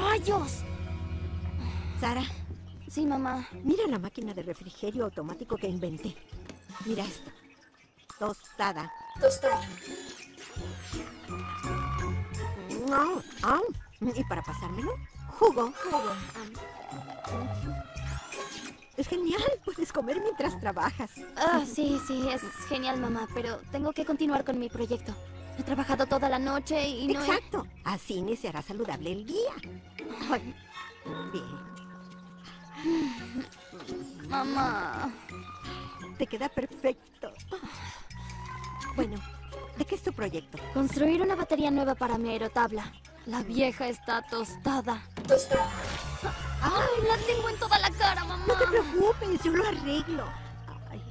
¡Rayos! Sara. Sí, mamá. Mira la máquina de refrigerio automático que inventé. Mira esto. Tostada. Tostada. Y para pasármelo, jugo. Jugo. Es genial, puedes comer mientras trabajas. Ah, sí, sí, es genial, mamá, pero tengo que continuar con mi proyecto. He trabajado toda la noche y no... Exacto, así iniciará saludable el día. Ay, bien. Mamá... Te queda perfecto. Bueno, ¿de qué es tu proyecto? Construir una batería nueva para mi aerotabla. La vieja está tostada. Tostada. ¡Ay, la tengo en toda la cara, mamá! No te preocupes, yo lo arreglo. Ay.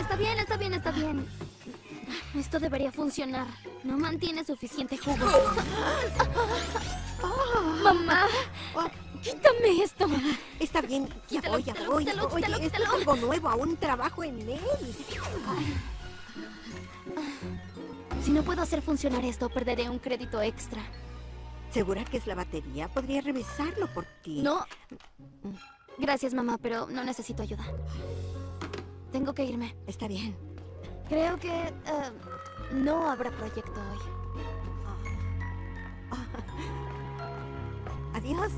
Está bien, está bien, está bien. Esto debería funcionar. No mantiene suficiente jugo. Mamá, quítame esto. Está bien, ya quítalo, voy, ya quítalo, voy. Quítalo, quítalo, oye, quítalo. Esto es algo nuevo, aún trabajo en él. Ay. Si no puedo hacer funcionar esto, perderé un crédito extra. ¿Segura que es la batería? Podría revisarlo por ti. No. Gracias, mamá, pero no necesito ayuda. Tengo que irme. Está bien. Creo que no habrá proyecto hoy. Adiós.